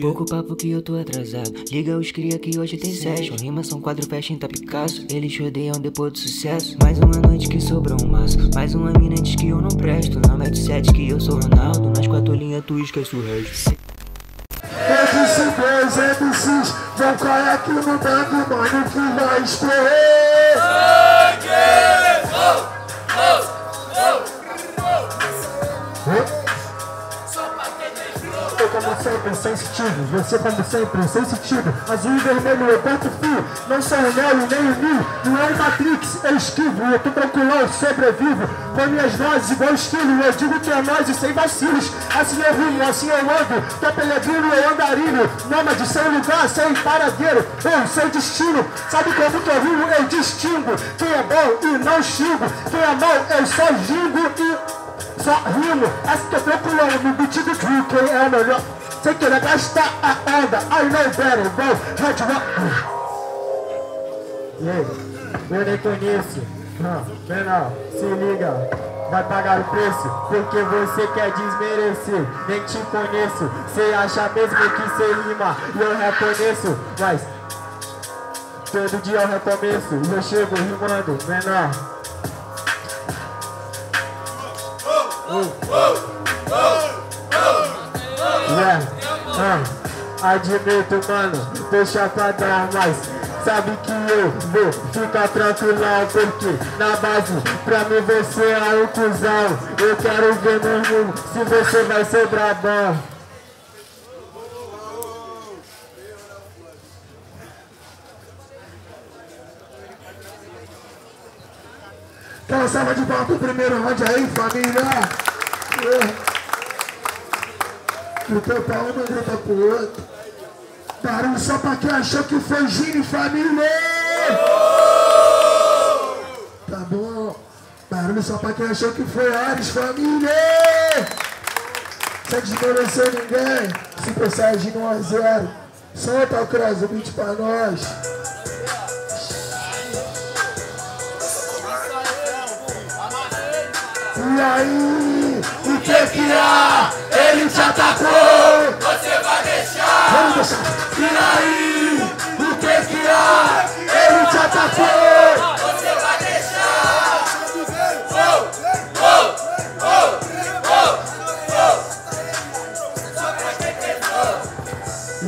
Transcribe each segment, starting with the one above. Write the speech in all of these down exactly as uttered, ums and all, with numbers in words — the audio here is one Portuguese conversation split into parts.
Pouco papo que eu tô atrasado. Liga os cria que hoje tem session. Rima são quadro, fecha em Picasso. Eles rodeiam depois do sucesso. Mais uma noite que sobrou um maço. Mais uma mina diz que eu não presto. Na mete sete que eu sou Ronaldo. Nas quatro linhas tu esquece o resto. M C dez M Cs vão cair aqui no banco, mano, que vai escorrer. Sangue! Oh, oh, oh, oh. Como sempre sensitivo, você como sempre sensitivo. Azul e vermelho, eu boto fio. Não sou o Nelo, nem o Nil. Não é o Matrix, eu esquivo. Eu tô tranquilão, sobrevivo. Com minhas vozes igual estilo. Eu digo que é nós e sem vacilos. Assim eu rimo, assim eu ando. Tô peregrino, eu andarilho. Nômade, sem lugar, sem paradeiro. Eu, sem destino. Sabe como que eu rimo? Eu distingo quem é bom e não xingo. Quem é mau, eu só gingo e... só rimo, essa que eu tô pulando no beat do Drew, quem é melhor? Sem querer gastar a onda, I know better, bro, hot rock. E aí, eu nem conheço, não, menor, se liga, vai pagar o preço, porque você quer desmerecer, nem te conheço, cê acha mesmo que cê rima, e eu reconheço, mas todo dia eu recomeço, e eu chego rimando, menor. Uh, uh, uh, yeah. uh, admito, mano, deixa pra dar, mas sabe que eu vou ficar tranquilão, porque na base, pra mim você é um cuzão. Eu quero ver no rumo se você vai ser brabão. Então, salva de palmas pro primeiro round aí, família! Grita pra um, grita pro outro. Barulho só pra quem achou que foi Gine, família! Tá bom. Barulho só pra quem achou que foi Ares, família! Sem desmerecer ninguém. Super Saiyajin um a zero. Solta o Cross, o beat pra nós. E aí, o que que há? Ele te atacou, você vai deixar. Vamos deixar. E aí, o que que há? Ele te atacou, você vai deixar.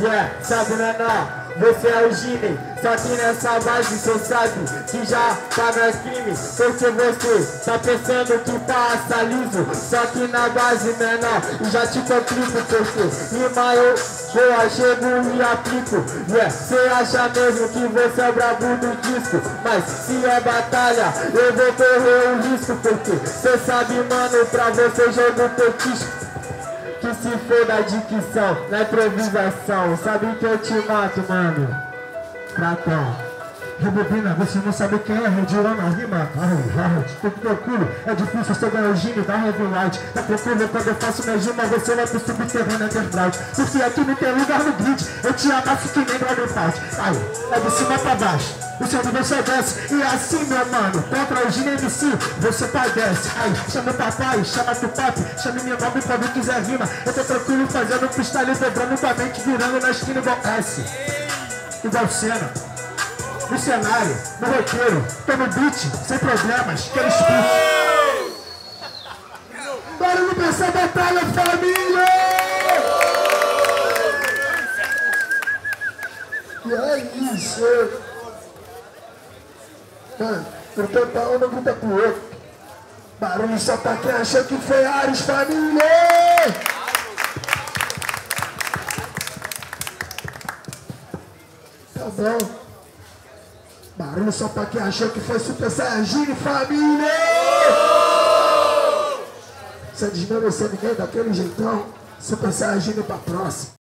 Yeah, sabe, Naná? Você é o Gine, só que nessa base você sabe que já tá nas crime. Porque você tá pensando que passa liso, só que na base menor e já te complico. Porque rima eu vou, chego e aplico. Yeah, você acha mesmo que você é brabo do disco, mas se é batalha eu vou correr o risco. Porque você sabe, mano, pra você jogo petisco. Que se for da dicção, na improvisação, sabe que eu te mato, mano. Pratão. Rebobina, você não sabe quem é, redirou na rima. Arre, eu te procuro, é difícil você ganhar o Gine da Heavy Light. Eu procuro quando eu faço minha rima, você vai pro subterrâneo underground. Porque aqui não tem lugar no grid, eu te amasso que nem Dragon Fight. Aí, é de cima pra baixo. O seu nível só desce, e assim, meu mano, contra o Gine M C, você padece. Ai, chama o papai, chama tu papi, chama meu nome pra quem quiser rima. Eu tô tranquilo fazendo freestyle, dobrando com a mente, virando na esquina igual S. Igual cena. No cenário, no roteiro, tô no beat, sem problemas, quero split. Bora no pensar batalha, família! E é isso. Mano, eu tô pra uma, gruda pro outro. Barulho só pra quem achou que foi Ares, família! Tá bom. Barulho só pra quem achou que foi Super Saiyajin, família! Sem desmerecer ninguém daquele jeitão, Super Saiyajin pra próxima.